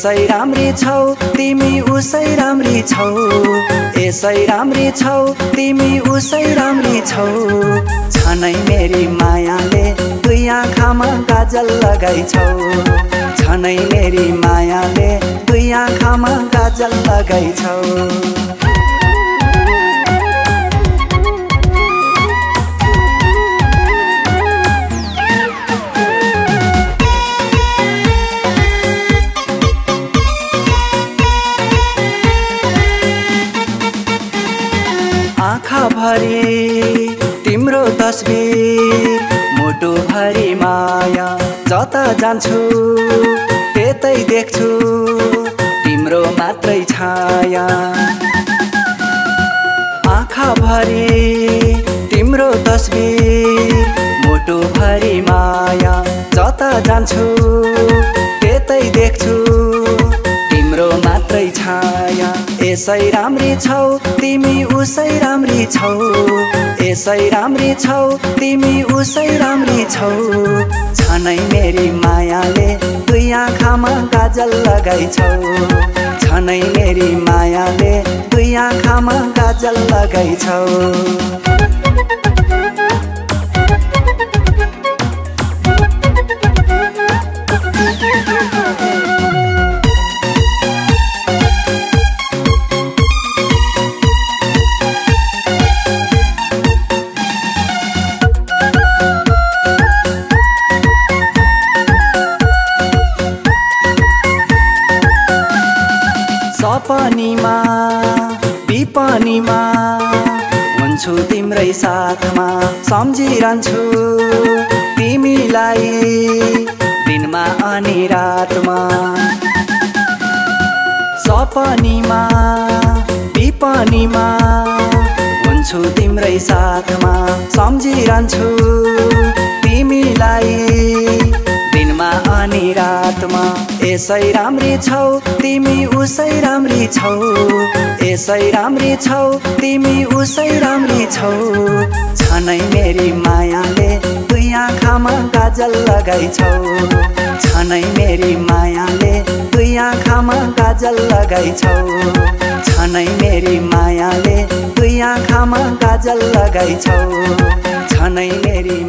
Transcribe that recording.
यसै राम्री छौ तिमी उसै राम्री छौ, यसै राम्री छौ तिमी उसै राम्री छौ। छनै मेरी मायाले दुई आँखामा काजल लगाइछौ, छनै मेरी मायाले दुई आँखामा काजल लगाइछौ। आँखा भरी तिम्रो तस्बिर, मुटु भरी माया, जता जान्छु त्यतै देख्छु तिम्रो मात्रै छाया। आँखा भरी तिम्रो तस्बिर, मुटु भरी माया, जता जान्छु त्यतै देख्छु तिम्रो मात्रै छाया। यसै राम्री छौ तिमी उसै राम्री छौ, यसै राम्री छौ तिमी उसै राम्री छौ। छनै मेरी मायाले दुई आँखामा काजल लगाइछौ, छनै मेरी मायाले दुई आँखामा काजल लगाइछौ। सपनीमा विपनीमा हुन्छु तिम्रै साथमा, सम्झिरहन्छु तिमीलाई दिनमा अनि रातमा। सपनीमा विपनीमा हुन्छु तिम्रै साथमा, सम्झिरहन्छु तिमीलाई दिनमा अनि रातमा। यसै राम्री छौ तिमी उसै राम्री छौ, यसै राम्री छौ तिमी उसै राम्री छौ। छनै मेरी मायाले दुई आँखामा काजल लगाइछौ, छनै मेरी मायाले दुई आँखामा काजल लगाइछौ। छनै मेरी मायाले दुई आँखामा काजल लगाइछौ, छनै मेरी